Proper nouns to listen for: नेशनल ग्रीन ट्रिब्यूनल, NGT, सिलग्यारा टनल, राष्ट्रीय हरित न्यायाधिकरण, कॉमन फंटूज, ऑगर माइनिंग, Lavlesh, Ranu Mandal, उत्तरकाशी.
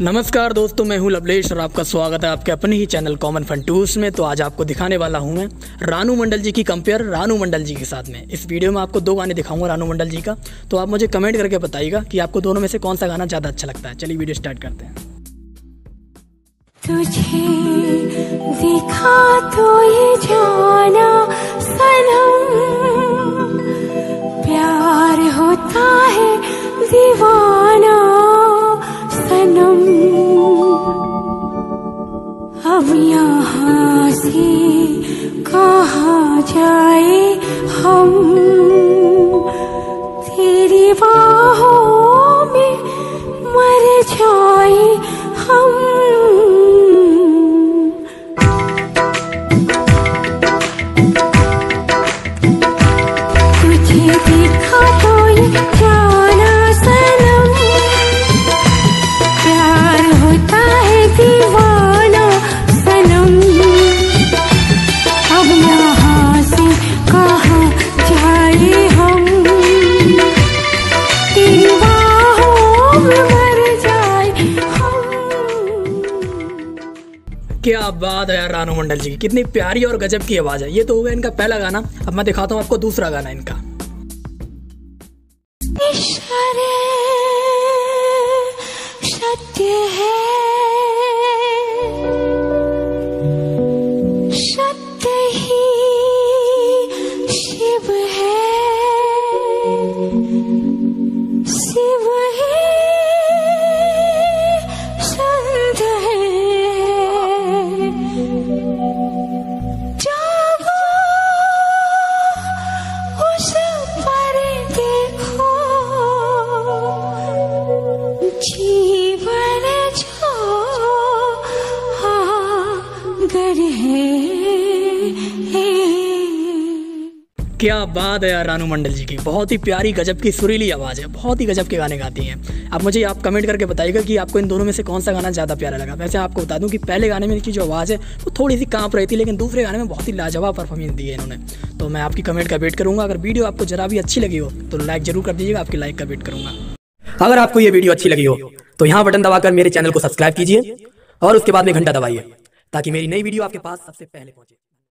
नमस्कार दोस्तों, मैं हूं लवलेश और आपका स्वागत है आपके अपने ही चैनल कॉमन फंटूज में। तो आज आपको दिखाने वाला हूं मैं रानू मंडल जी की कंपेयर रानू मंडल जी के साथ में। इस वीडियो में आपको दो गाने दिखाऊंगा रानू मंडल जी का, तो आप मुझे कमेंट करके बताइएगा कि आपको दोनों में से कौन सा गाना ज़्यादा अच्छा लगता है। चलिए वीडियो स्टार्ट करते हैं। तुझे दिखा तो ये जाना सनम, प्यार होता है दीवाना सनम। अब यहाँ से कहाँ जाए हम, तेरी बाहों में मर जाए हम। क्या बात है यार रानू मंडल जी की, कितनी प्यारी और गजब की आवाज है। ये तो हो गया इनका पहला गाना। अब मैं दिखाता हूँ आपको दूसरा गाना इनका। क्या बात है यार रानू मंडल जी की, बहुत ही प्यारी गजब की सुरीली आवाज़ है, बहुत ही गजब के गाने गाती हैं। अब मुझे आप कमेंट करके बताइएगा कि आपको इन दोनों में से कौन सा गाना ज़्यादा प्यारा लगा। वैसे आपको बता दूं कि पहले गाने में इनकी जो आवाज़ है वो थोड़ी सी कांप रही थी, लेकिन दूसरे गाने में बहुत ही लाजवाब परफॉर्मेंस दी है इन्होंने। तो मैं आपकी कमेंट का वेट करूँगा। अगर वीडियो आपको जरा भी अच्छी लगी हो तो लाइक जरूर कर दीजिएगा, आपकी लाइक का वेट करूँगा। अगर आपको ये वीडियो अच्छी लगी हो तो यहाँ बटन दबाकर मेरे चैनल को सब्सक्राइब कीजिए और उसके बाद में घंटा दबाइए ताकि मेरी नई वीडियो आपके पास सबसे पहले पहुँचे।